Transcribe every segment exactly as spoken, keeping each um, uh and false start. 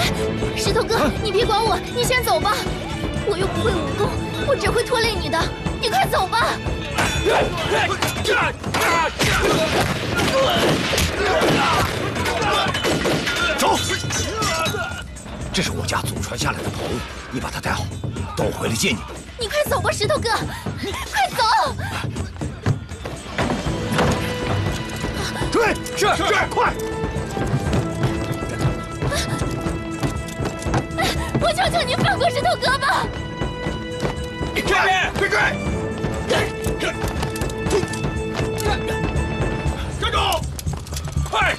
哎，石头哥，啊、你别管我，你先走吧。我又不会武功，我只会拖累你的。你快走吧。走。这是我家祖传下来的宝物，你把它带好，等我回来接你。你快走吧，石头哥，快走。 追，是是，快！我求求您放过石头哥吧！你追，别追！站住！快！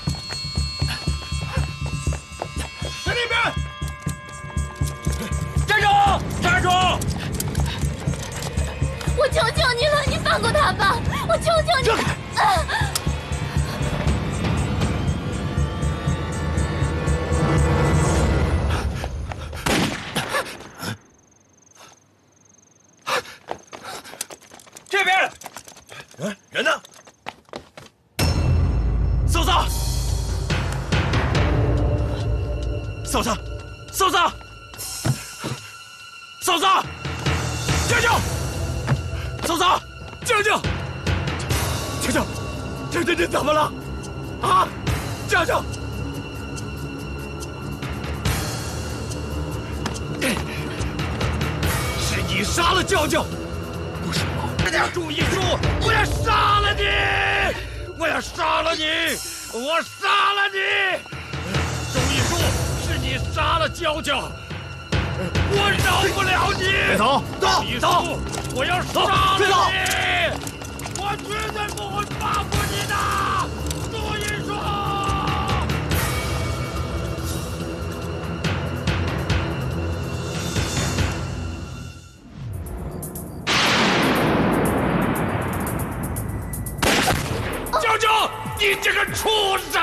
在那边！站住！站住！我求求您了，你放过他吧！我求求你！啊！ 人呢？嫂子，嫂子，嫂子，嫂子，舅舅，嫂子，舅舅，舅舅，舅舅，你怎么了？啊，舅舅，是你杀了舅舅，不是我。 注意住！我要杀了你！我要杀了你！我杀了你！注意住！是你杀了娇娇，我饶不了你！别走！走！走！我要杀了你！我绝对不会放过你的！注意住！ 舅舅，你这个畜生！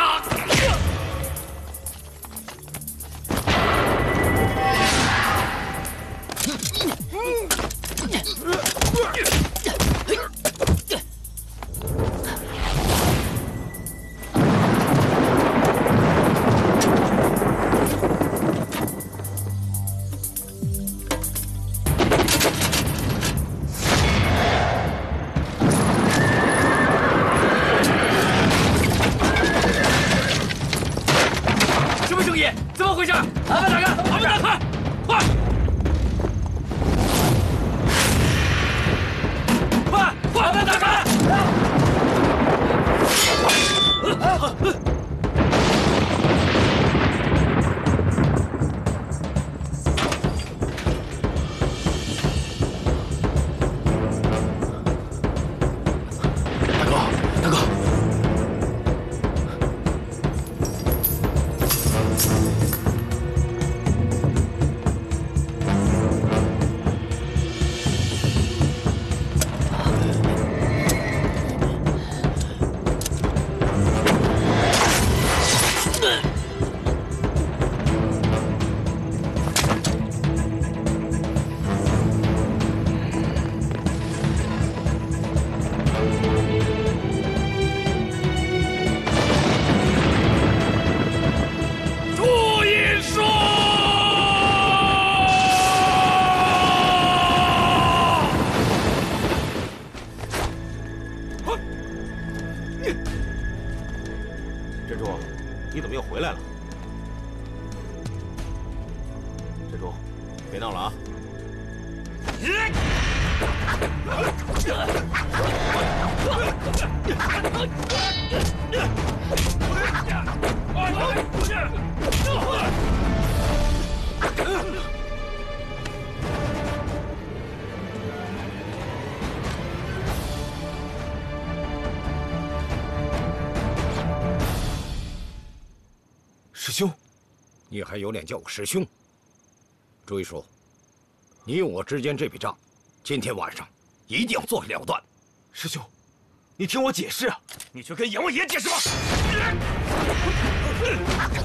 你还有脸叫我师兄？朱一叔，你我之间这笔账，今天晚上一定要做了断。师兄，你听我解释啊！你去跟阎王爷解释吧。啊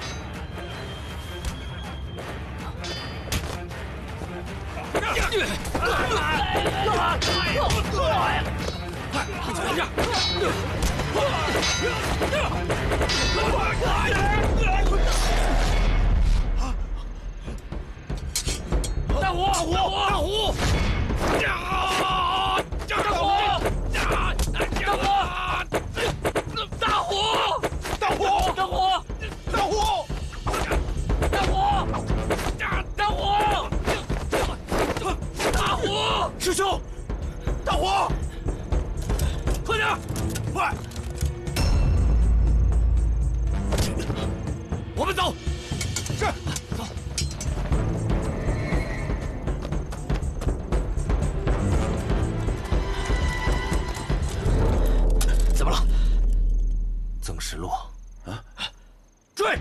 大虎！大虎！大虎！大虎！大虎！大虎！大虎！ 师兄，大虎，快点，快！我们走，是，走。怎么了？曾石洛啊！追！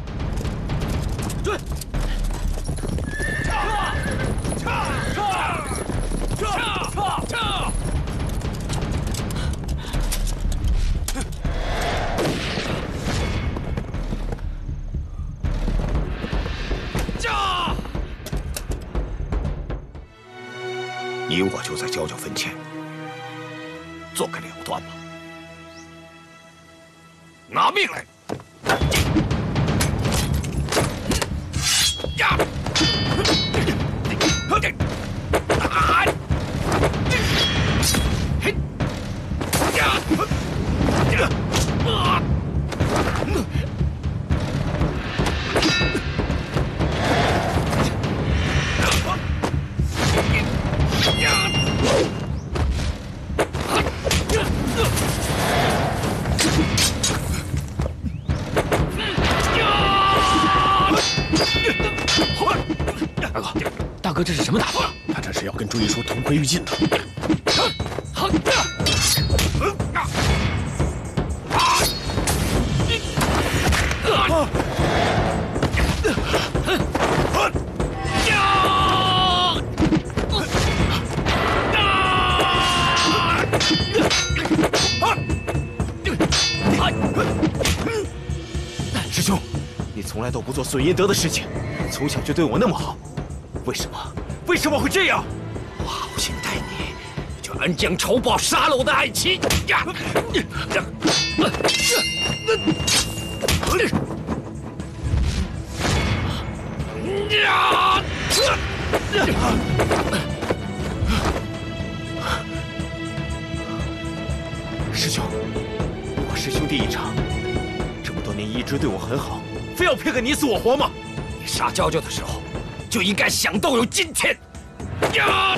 追！ 你我就在交交坟前做个了断吧，拿命来！ 这是什么打法？他这是要跟朱一叔同归于尽的。师兄，你从来都不做损阴德的事情，从小就对我那么好。 为什么？为什么会这样？我好心待你，你就恩将仇报，杀了我的爱妻！呀！师兄，我是兄弟一场，这么多年一直对我很好，非要配个你死我活吗？你杀娇娇的时候。 就应该想到有今天。呀！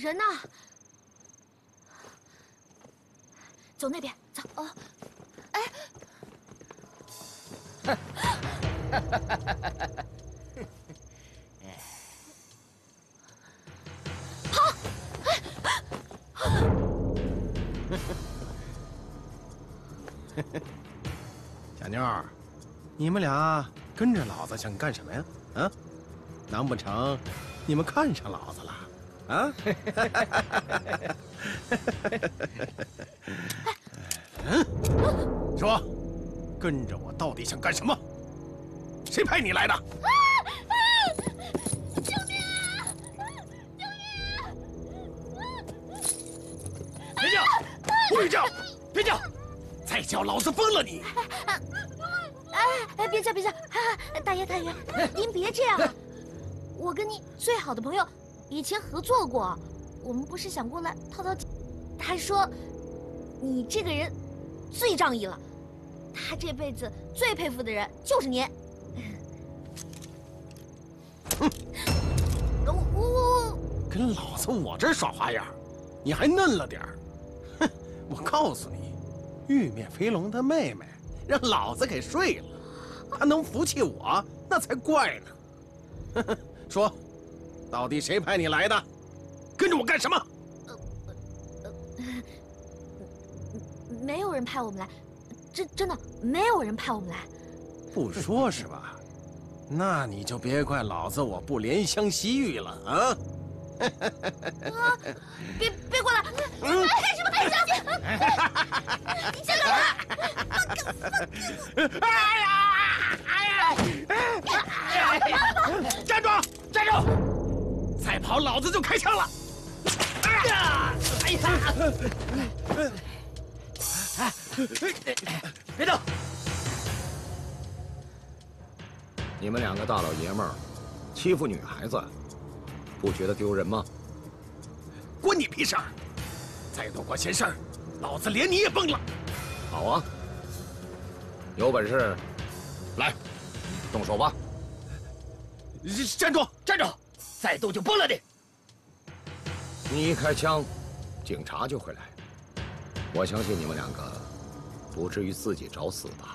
人呢？走那边，走哦。哎，跑！小妞儿，你们俩跟着老子想干什么呀？啊？难不成你们看上老子了？ 啊！嗯，说，跟着我到底想干什么？谁派你来的？啊啊！救命啊！救命！别叫！别叫！别叫！再叫老子崩了你！哎哎，别叫别叫！大爷大爷，您别这样啊！我跟你最好的朋友以前合作过，我们不是想过来套套近乎？他说你这个人最仗义了，他这辈子最佩服的人就是您。哼、嗯！我我跟老子我这耍花样，你还嫩了点儿。哼！我告诉你，玉面飞龙他妹妹让老子给睡了，他能服气我那才怪呢。呵呵，说，到底谁派你来的？跟着我干什么？呃呃呃，没有人派我们来，真真的没有人派我们来。不说是吧？那你就别怪老子我不怜香惜玉了啊！啊！别别过来！哎，什么太伤心！你先走了！哎呀！哎呀！站住！站住！再跑，老子就开枪了！哎呀！哎呀！别动！你们两个大老爷们儿欺负女孩子，不觉得丢人吗？关你屁事儿！再多管闲事儿，老子连你也崩了！好啊，有本事来，动手吧！站住！站住！再动就崩了你！你一开枪，警察就会来。我相信你们两个不至于自己找死吧？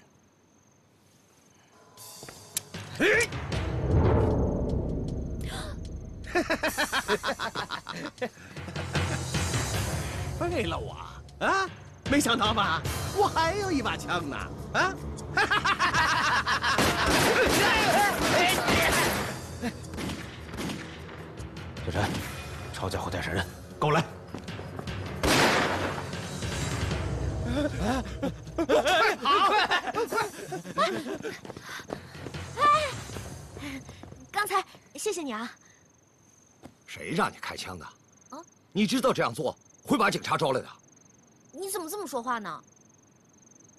废了我啊！没想到吧？我还有一把枪呢！啊！小陈，抄家伙带闪人，跟我来！好，快快！哎，刚才谢谢你啊。谁让你开枪的？啊？你知道这样做会把警察招来的。你怎么这么说话呢？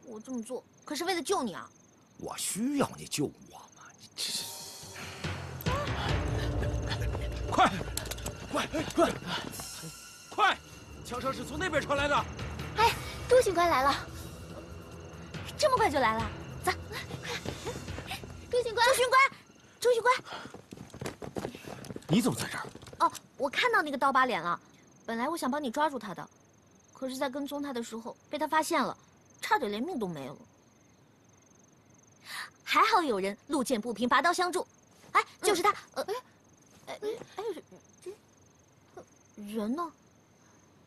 我这么做可是为了救你啊！我需要你救我吗？你这是……快，快，快，快！枪声是从那边传来的。哎，朱巡官来了，这么快就来了，走！朱巡官，朱巡官，朱巡官，你怎么在这儿？哦，我看到那个刀疤脸了。本来我想帮你抓住他的，可是，在跟踪他的时候被他发现了，差点连命都没有了。还好有人路见不平拔刀相助。哎，就是他。呃。哎哎，人呢？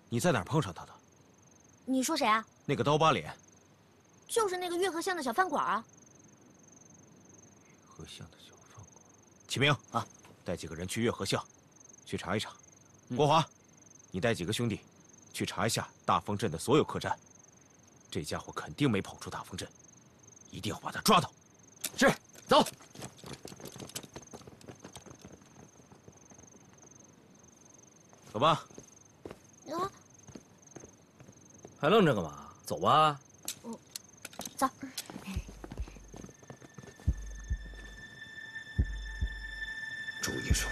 你在哪儿碰上他的？你说谁啊？那个刀疤脸，就是那个月河巷的小饭馆啊。月河巷的小饭馆，启明啊，带几个人去月河巷，去查一查。国华，你带几个兄弟，去查一下大丰镇的所有客栈，这家伙肯定没跑出大丰镇，一定要把他抓到。是，走。走吧。啊！还愣着干嘛？走吧。嗯，走。朱秘书，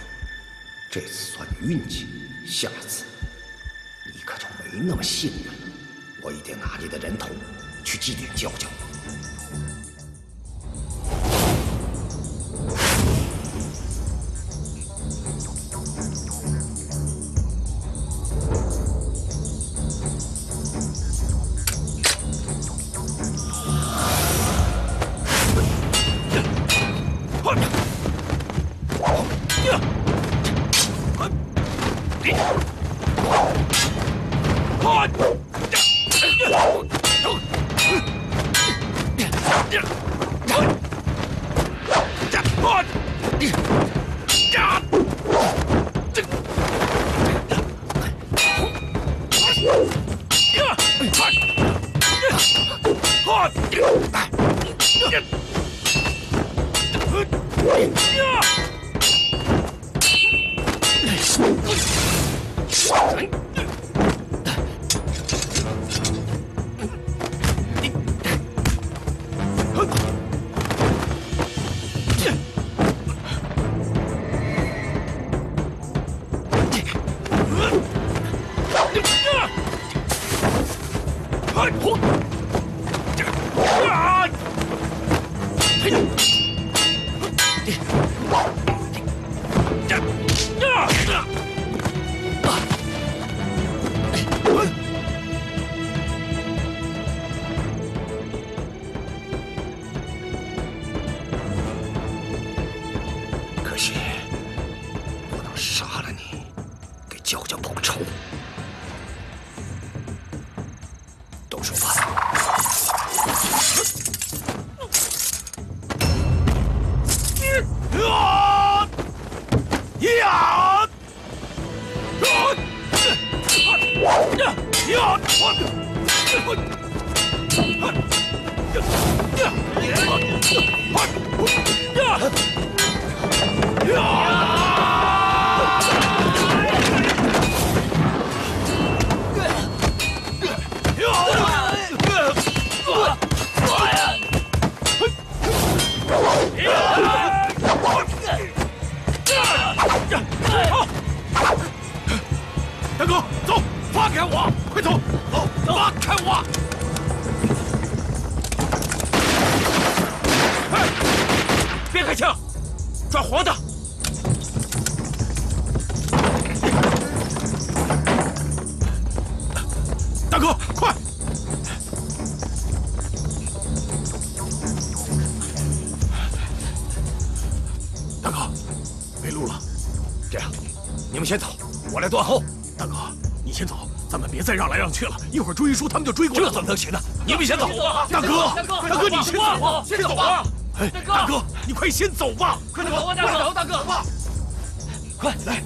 这次算你运气，下次你可就没那么幸运了。我一定拿你的人头去祭奠娇娇。What? 再让来让去了，一会儿追叔他们就追过来了，这怎么能行呢？你们先走吧，大哥，大哥你先走啊，先走啊！哎，大哥，你快先走吧，快走啊，大哥，大哥，快来！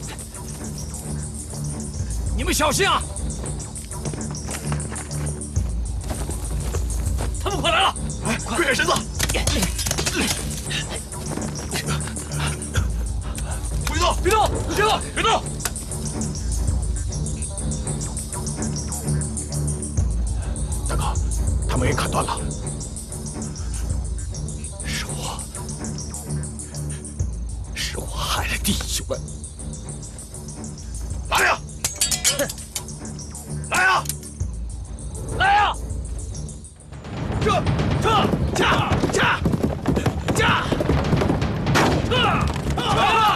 你们小心啊！他们快来了！哎，快点绳子！别动，别动，别动，别动！ 把人砍断了，是我，是我害了弟兄们！来呀，来呀，来呀！这这驾驾驾！啊啊！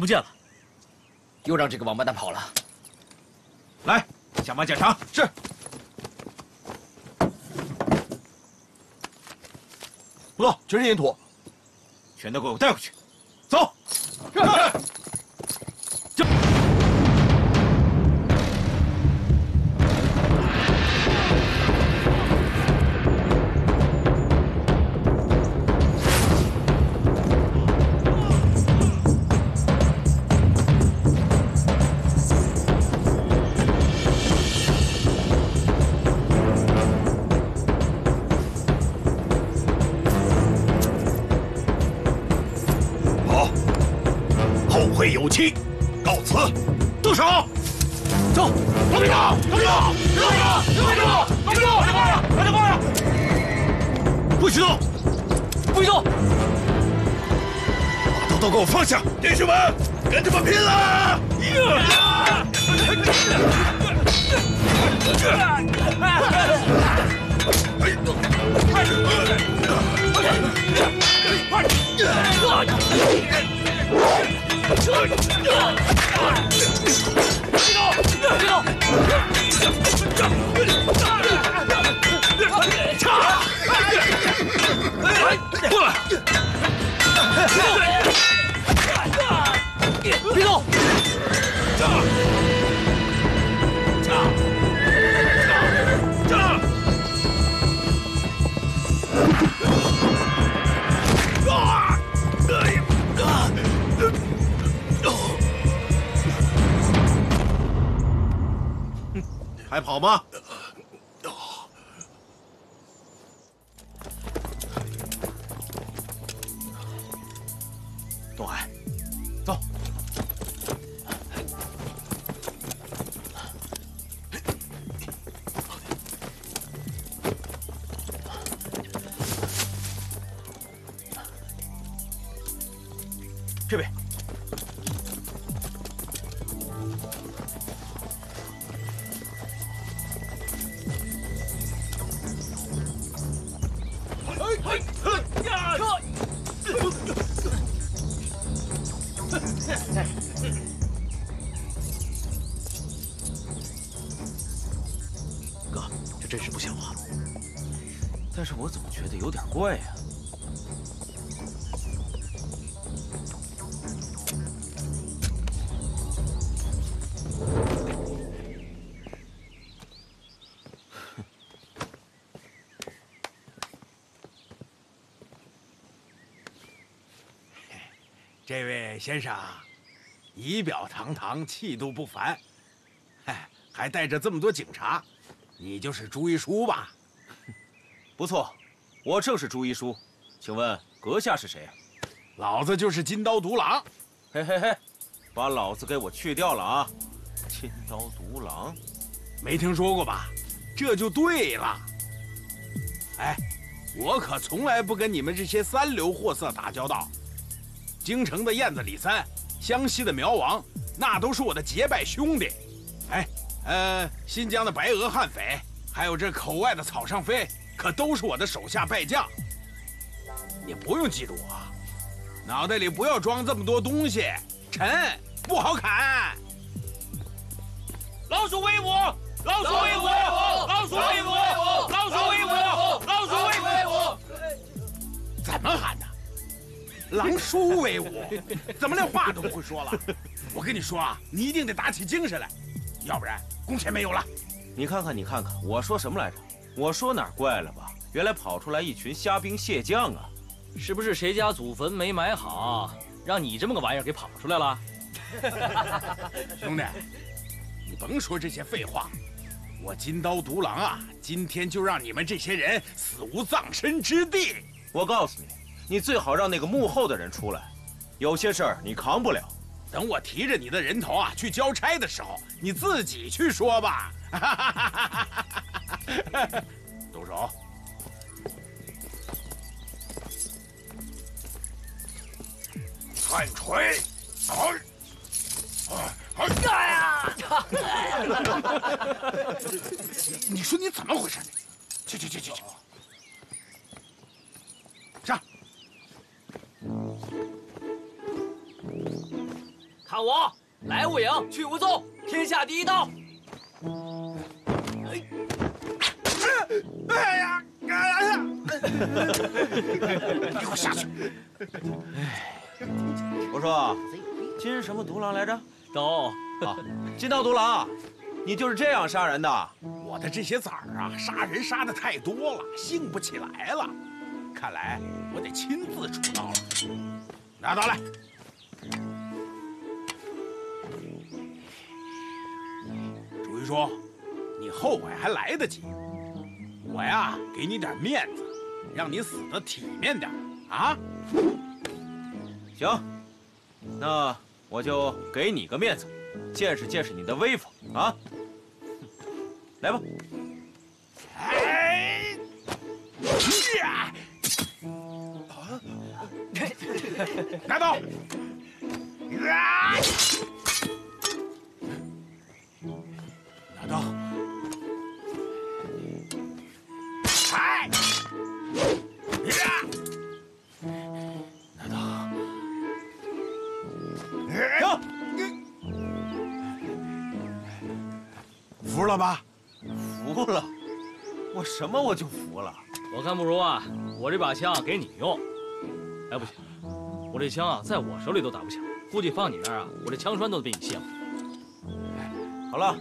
不见了，又让这个王八蛋跑了。来，下马检查。是。不错，全是粘土，全都给我带回去。走。是。这。妻，告辞。住手！走！都别动！都别动！都别动！都别动！大家放下！不许动！不许动！把刀都给我放下！弟兄们，跟他们拼了！别动！还跑吗？东海，走。这边。 哥，这真是不像话。但是我总觉得有点怪呀。这位先生。 仪表堂堂，气度不凡，哎，还带着这么多警察，你就是朱一叔吧？不错，我正是朱一叔。请问阁下是谁？老子就是金刀独狼。嘿嘿嘿，把老子给我去掉了啊！金刀独狼，没听说过吧？这就对了。哎，我可从来不跟你们这些三流货色打交道。京城的燕子李三。 湘西的苗王，那都是我的结拜兄弟。哎，呃，新疆的白俄悍匪，还有这口外的草上飞，可都是我的手下败将。你不用记住我，脑袋里不要装这么多东西，沉不好砍。老鼠威武！老鼠威武！老鼠威武！老鼠威武！老鼠威武！怎么喊呢？ 狼叔威武，怎么连话都不会说了？我跟你说啊，你一定得打起精神来，要不然工钱没有了。你看看，你看看，我说什么来着？我说哪儿怪了吧？原来跑出来一群虾兵蟹将啊！是不是谁家祖坟没埋好，让你这么个玩意儿给跑出来了？兄弟，你甭说这些废话，我金刀独狼啊，今天就让你们这些人死无葬身之地！我告诉你。 你最好让那个幕后的人出来，有些事儿你扛不了。等我提着你的人头啊去交差的时候，你自己去说吧。动手！看锤！哎呀！你说你怎么回事？去去去去去！ 看我，来无影，去无踪，天下第一刀！哎呀，哎呀！你给我下去！我说，金什么独狼来着？刀啊，金刀独狼，你就是这样杀人的？我的这些崽儿啊，杀人杀的太多了，兴不起来了。 看来我得亲自出刀了，拿刀来！朱一叔，你后悔还来得及。我呀，给你点面子，让你死得体面点啊！行，那我就给你个面子，见识见识你的威风啊！来吧。哎呀！啊！拿刀！啊！拿刀！哎！呀！ 停！服了吧？服了，我什么我就服了。我看不如啊，我这把枪给你用。哎，不行，我这枪啊，在我手里都打不响，估计放你那儿啊，我这枪栓都被你卸了。好了，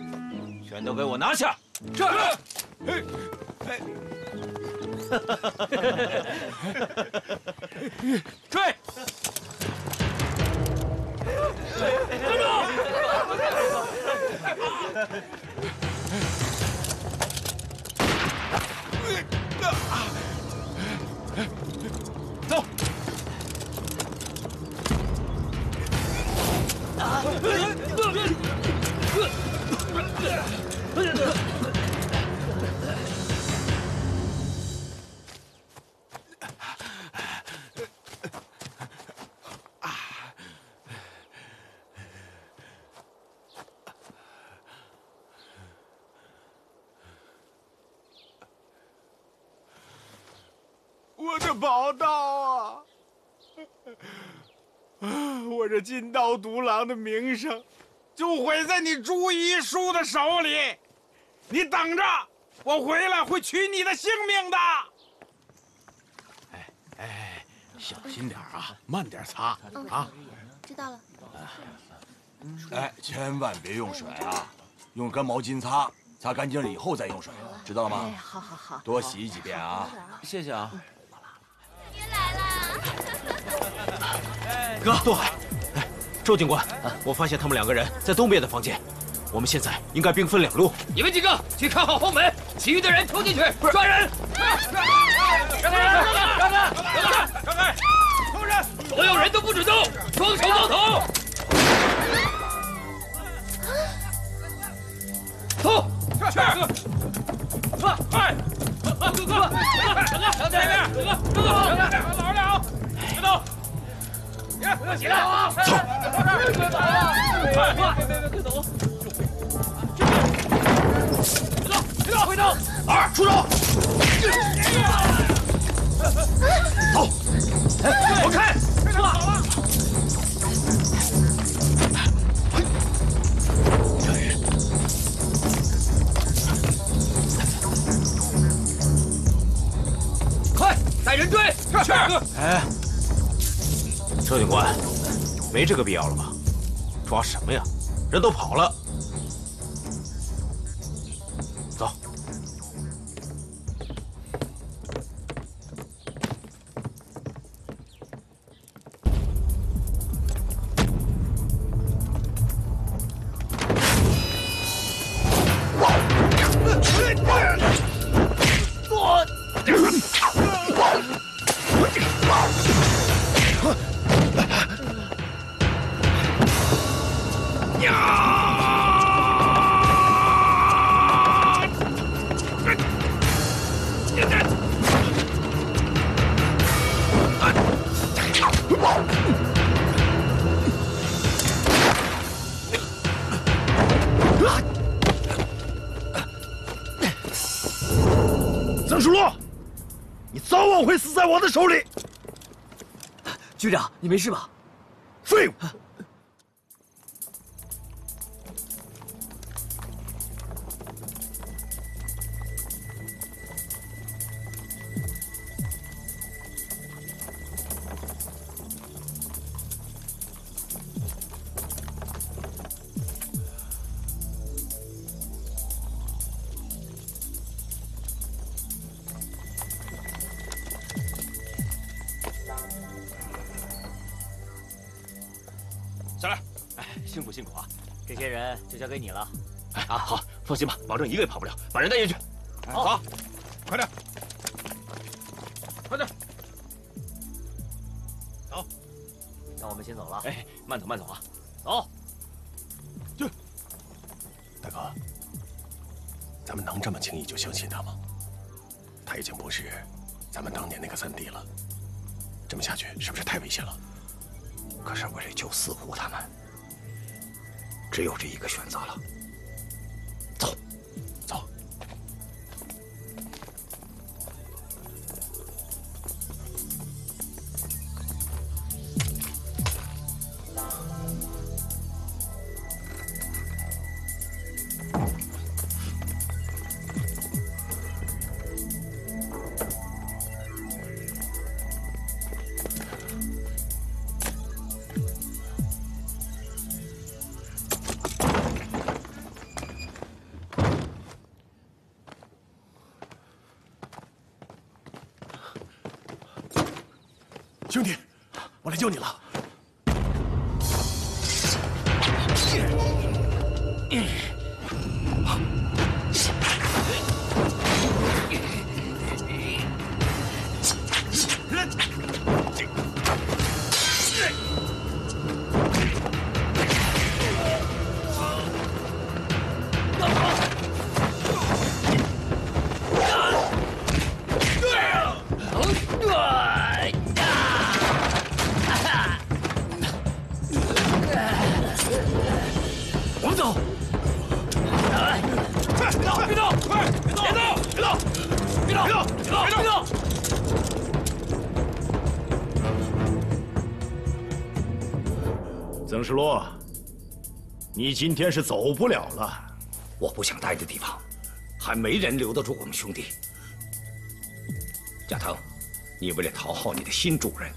全都给我拿下！是。哎哎，追！ 站住！走！宝刀啊！我这金刀独狼的名声，就毁在你朱一叔的手里。你等着，我回来会取你的性命的。哎哎，小心点啊，慢点擦啊。知道了。哎，千万别用水啊，用干毛巾擦，擦干净了以后再用水，知道了吗？哎，好好好。多洗几遍啊。谢谢啊。 哥，杜海，哎，周警官，我发现他们两个人在东边的房间，我们现在应该兵分两路。你们几个去看好后门，其余的人冲进去抓人！让开！让开！让开！冲人！所有人都不准动，双手抱头。走，去！快！快！快！快！快！前面！快！快！老实点啊！别动！ 起来啊！走！别走啊！别别别别走！别动！别动！别动！二，出手！走！哎，我开！走了！快，带人追！是。哎。 周警官，没这个必要了吧？抓什么呀？人都跑了。走。手里，局长，你没事吧？废物！交给你了，哎啊，好，放心吧，保证一个也跑不了，把人带进去。好，快点，快点，走。那我们先走了。哎，慢走，慢走啊。走。去。大哥，咱们能这么轻易就相信他吗？他已经不是咱们当年那个三弟了，这么下去是不是太危险了？可是为了救四虎他们，只有这一个选择了。走，走。兄弟，我来救你了。曾世洛，你今天是走不了了。我不想待的地方，还没人留得住我们兄弟。贾腾，你为了讨好你的新主人，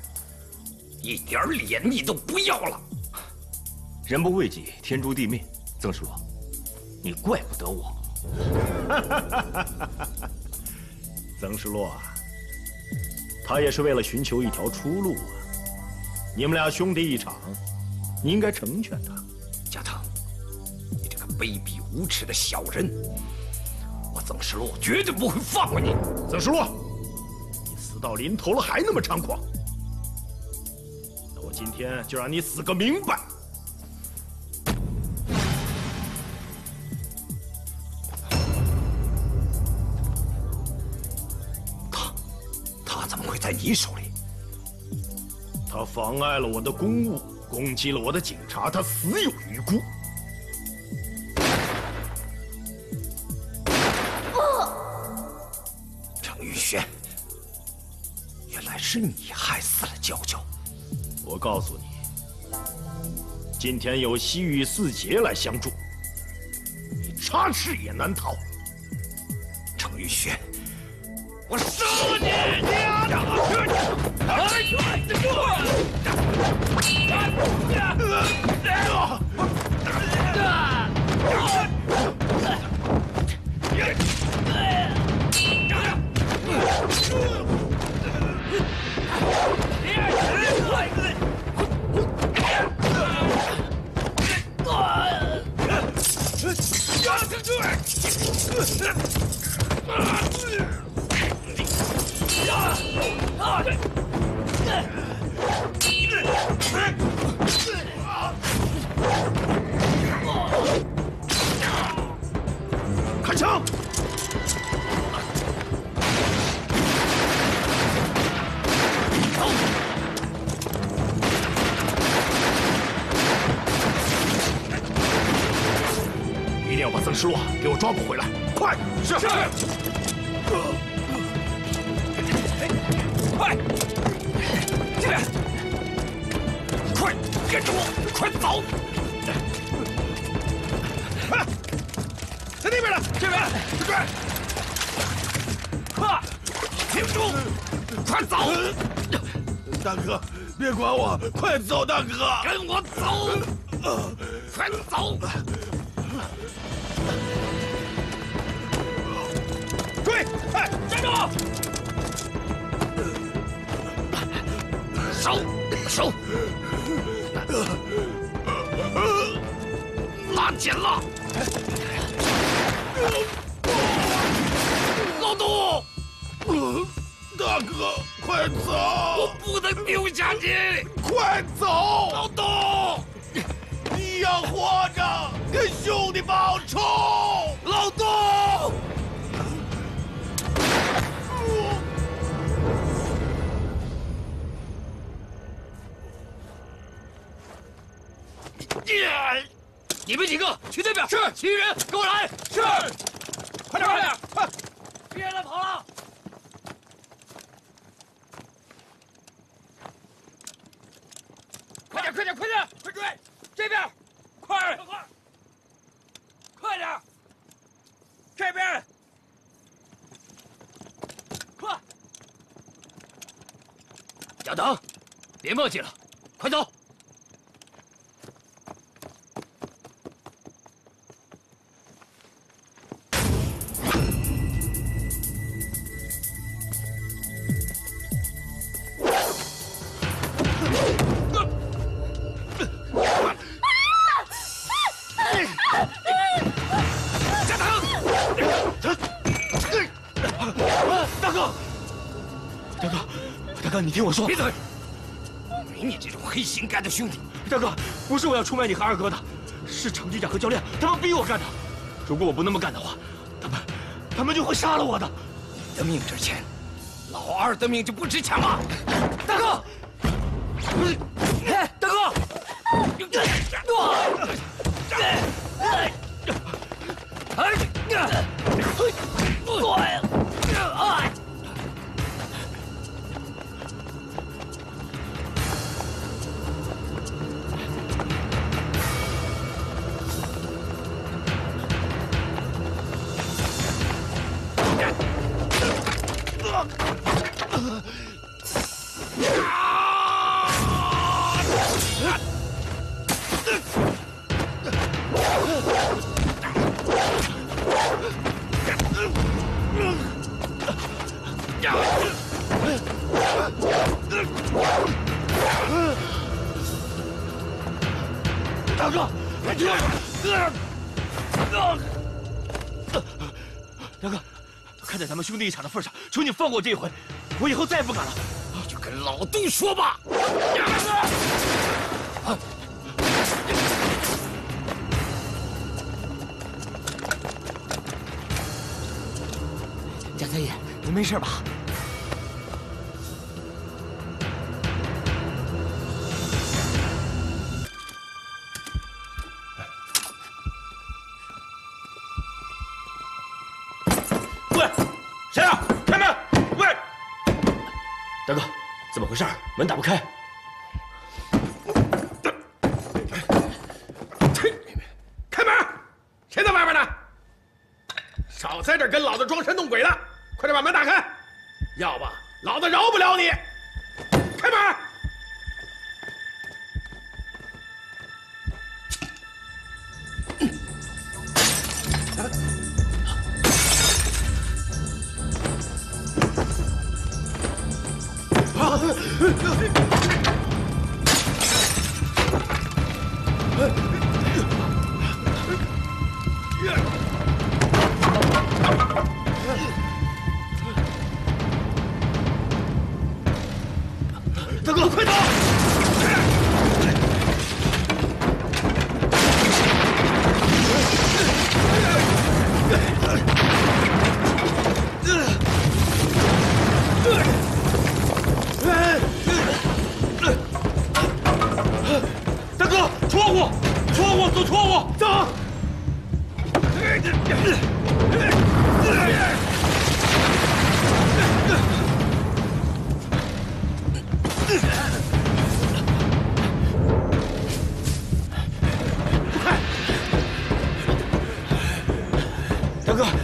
一点脸你都不要了。人不为己，天诛地灭。曾世洛，你怪不得我。曾世洛啊，他也是为了寻求一条出路啊。你们俩兄弟一场。 你应该成全他，贾腾，你这个卑鄙无耻的小人，我曾石洛绝对不会放过你。曾石洛，你死到临头了还那么猖狂，那我今天就让你死个明白！他，他怎么会在你手里？他妨碍了我的公务。 攻击了我的警察，他死有余辜。程云轩，原来是你害死了娇娇。我告诉你，今天有西域四杰来相助，你插翅也难逃。程云轩，我杀了你！ 开枪！一定要把曾师洛给我抓捕回来！快！是是。快！进来！快！跟着我！快走！ 在那边了，这边，这边，快，停住，快走！大哥，别管我，快走，大哥，跟我走，快走，追，哎，站住！手，手，拉紧了。 老杜，大哥，快走！我不能丢下你，快走！老杜，你要活着，给兄弟报仇！老杜，你们几个去那边！是，其余人跟我来！是，快点，快点，快！别让他跑了！ 快点，快点，快点，快追！这边，快，快，快点！这边，快！亚当，别墨迹了，快走！你听我说，闭嘴！没你这种黑心肝的兄弟，大哥，不是我要出卖你和二哥的，是程局长和教练他们逼我干的。如果我不那么干的话，他们他们就会杀了我的。你的命值钱，老二的命就不值钱了。大哥，哎，大哥，哎，哎， 大哥，大哥，看在咱们兄弟一场的份上，求你放过我这一回，我以后再也不敢了。你就跟老杜说吧。啊 三爷，您没事吧？喂，谁啊？开门！喂，大哥，怎么回事？门打不开。开门！谁在外边呢？少在这跟老子装神弄鬼了！ 快点把门打开，要不老子饶不了你！开门！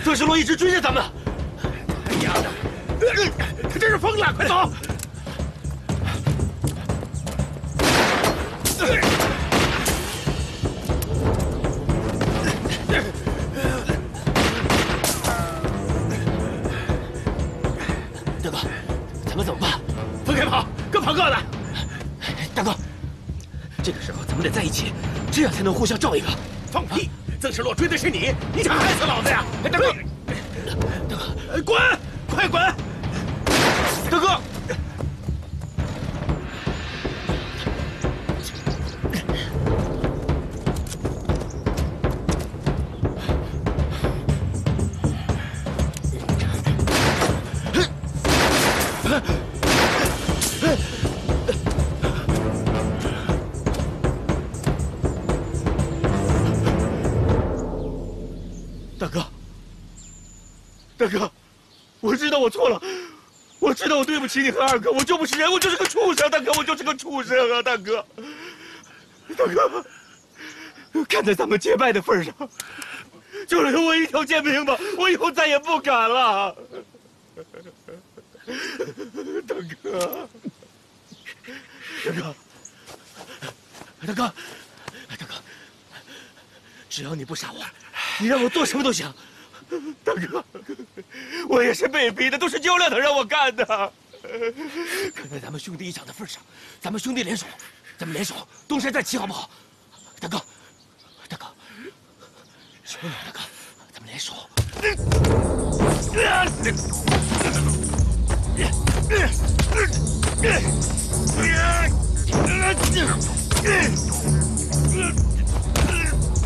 特什罗一直追着咱们，他娘的，他真是疯了！快走！大哥，咱们怎么办？分开跑，各跑各的。大哥，这个时候咱们得在一起，这样才能互相照应啊！放屁！ 曾石洛追的是你，你想害死老子呀？大哥，大哥，滚，快滚！大哥，大哥，我知道我错了，我知道我对不起你和二哥，我就不是人，我就是个畜生，大哥，我就是个畜生啊，大哥，大哥，看在咱们结拜的份上，就留我一条贱命吧，我以后再也不敢了。 大哥，大哥，大哥，大哥，只要你不杀我，你让我做什么都行。大哥，我也是被逼的，都是焦亮堂让我干的。看在咱们兄弟一场的份上，咱们兄弟联手，咱们联手东山再起，好不好？大哥，大哥，求你了，大哥，咱们联手。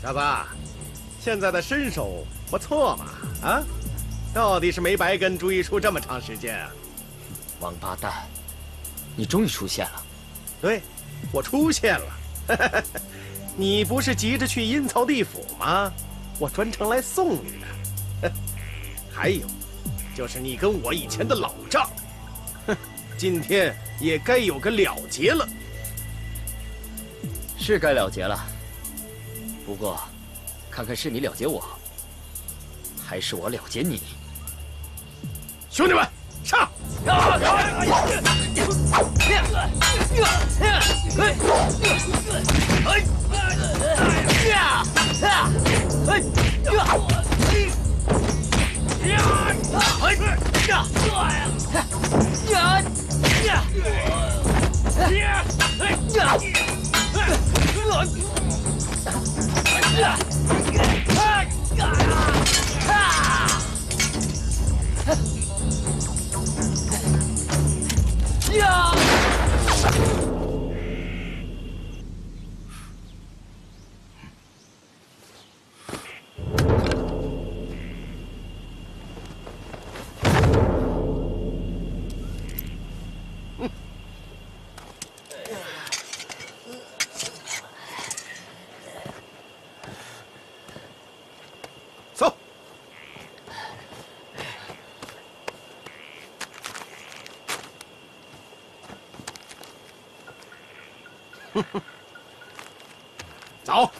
小八，现在的身手不错嘛！啊，到底是没白跟朱一叔这么长时间啊！王八蛋，你终于出现了！对，我出现了。你不是急着去阴曹地府吗？我专程来送你的。还有，就是你跟我以前的老账，哼，今天也该有个了结了。是该了结了。 不过，看看是你了结我，还是我了结你。兄弟们，上！走。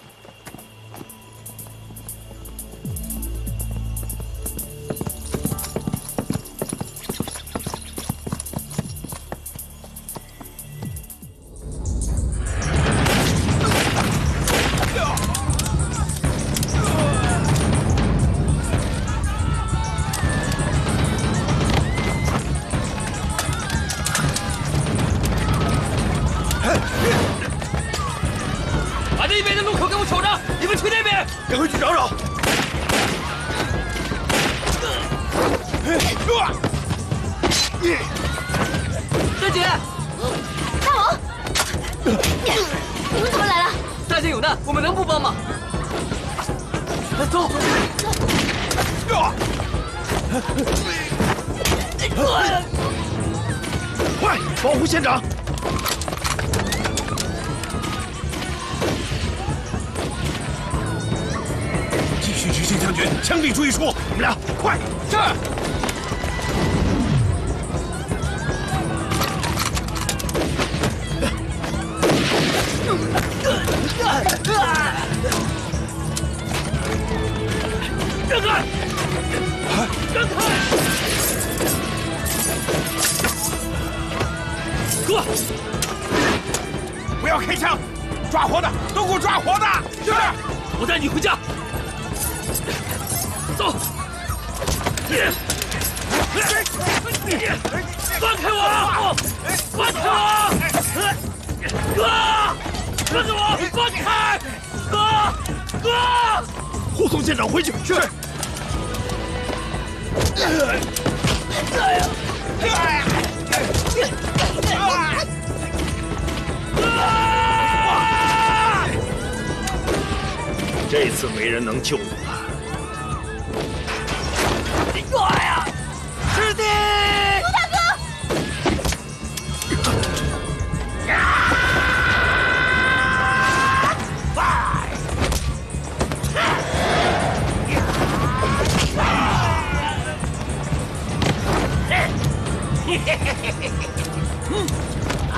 抓活的，都给我抓活的！是，我带你回家。走。放开我！放开我！哥，放开我！放开！哥，哥，护送舰长回去。是。这次没人能救我了。我呀，师弟！陆大哥！啊！嘿嘿嘿嘿嘿！嗯，哎！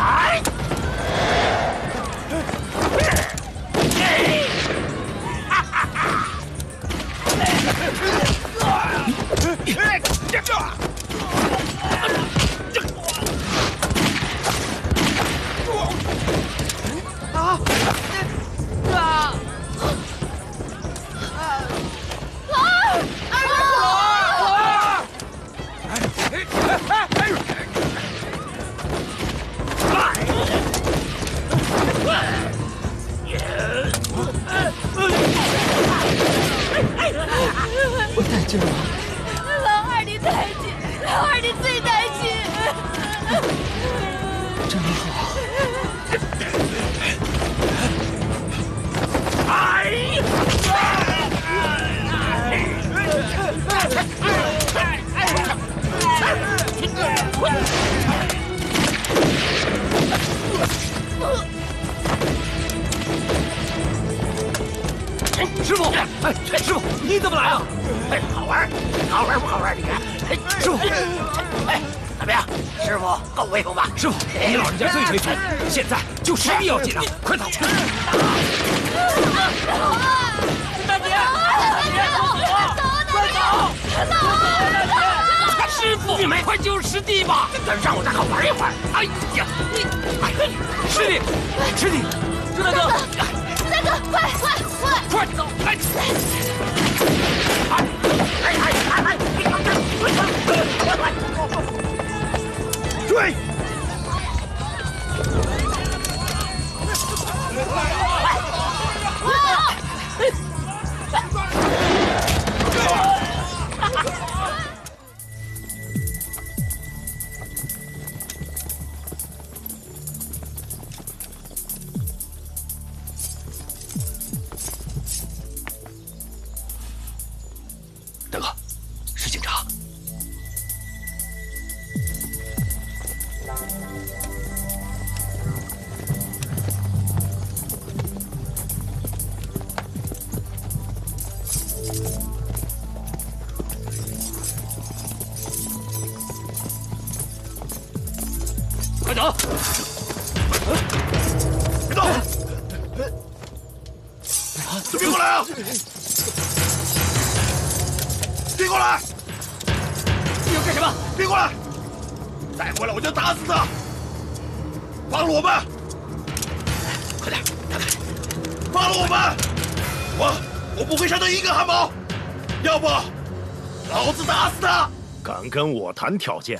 跟我谈条件，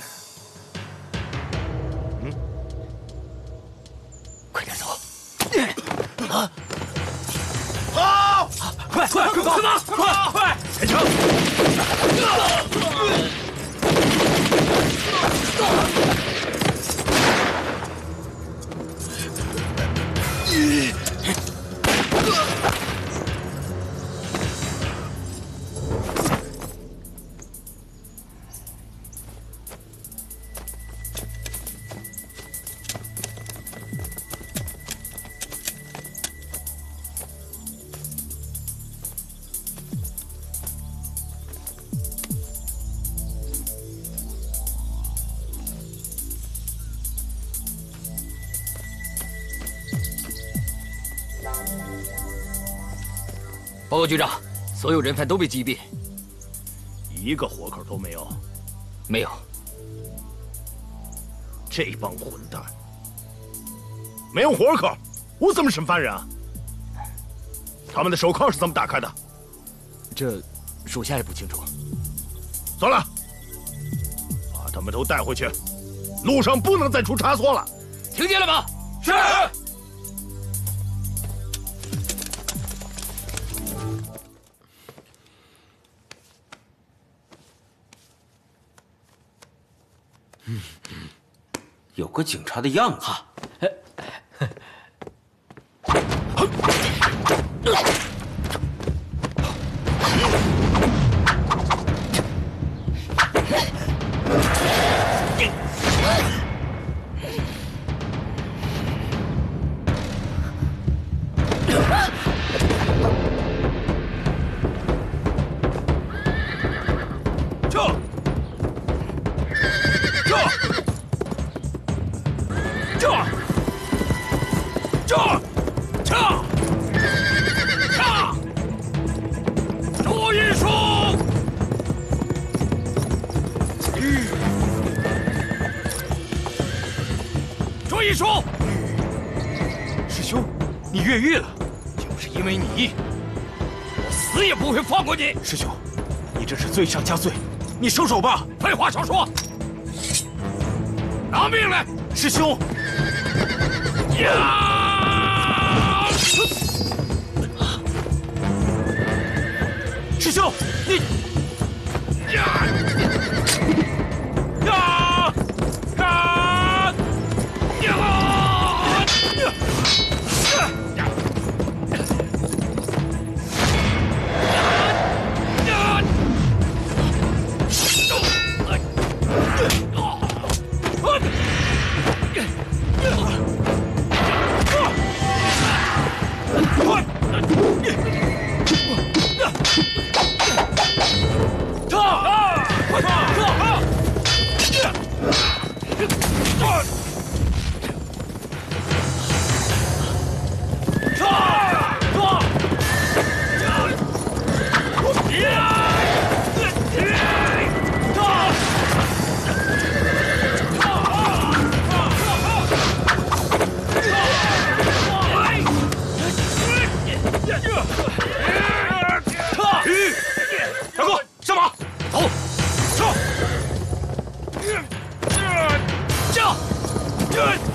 嗯，快点走！啊，跑！快快快走！快快！前程！报告局长，所有人犯都被击毙，一个活口都没有。没有。这帮混蛋，没有活口，我怎么审犯人啊？他们的手铐是怎么打开的？这，属下也不清楚。算了，把他们都带回去，路上不能再出差错了。听见了吗？是。 有个警察的样子。师兄，你这是罪上加罪，你收手吧！废话少说，拿命来！师兄，呀！师兄，你呀！呀！呀！呀！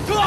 Go!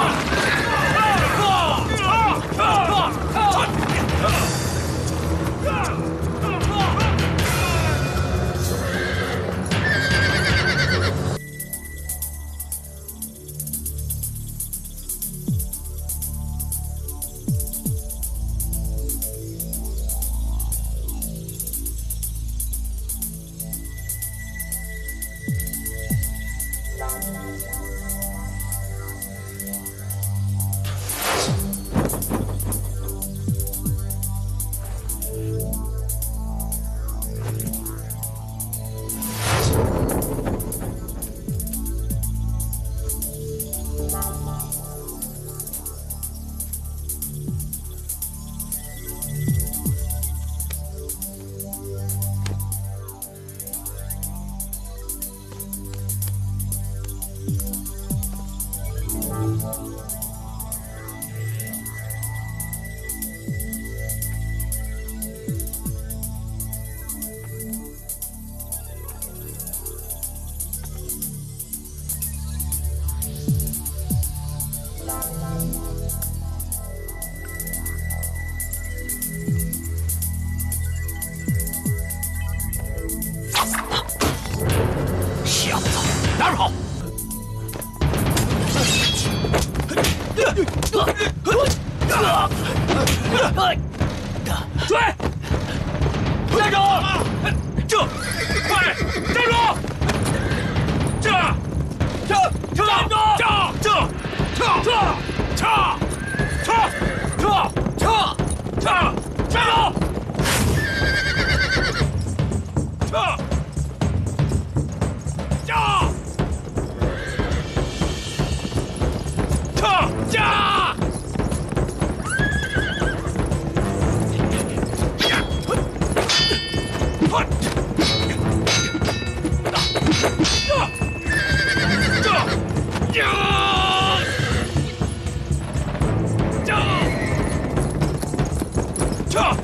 撤！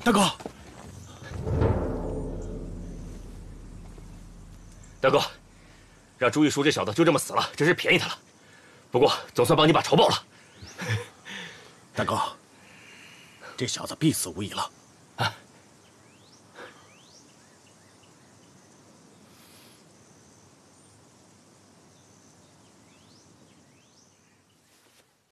大哥，大哥，让朱玉叔这小子就这么死了，真是便宜他了。不过总算帮你把仇报了。大哥，这小子必死无疑了。